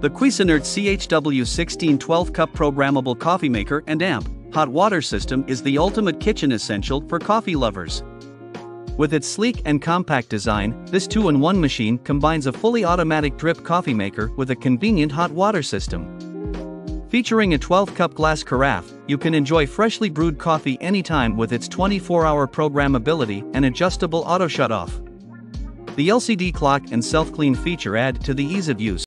The Cuisinart CHW 16 12-cup programmable coffee maker and amp, hot water system is the ultimate kitchen essential for coffee lovers. With its sleek and compact design, this two-in-one machine combines a fully automatic drip coffee maker with a convenient hot water system. Featuring a 12-cup glass carafe, you can enjoy freshly brewed coffee anytime with its 24-hour programmability and adjustable auto-shut-off. The LCD clock and self-clean feature add to the ease of use.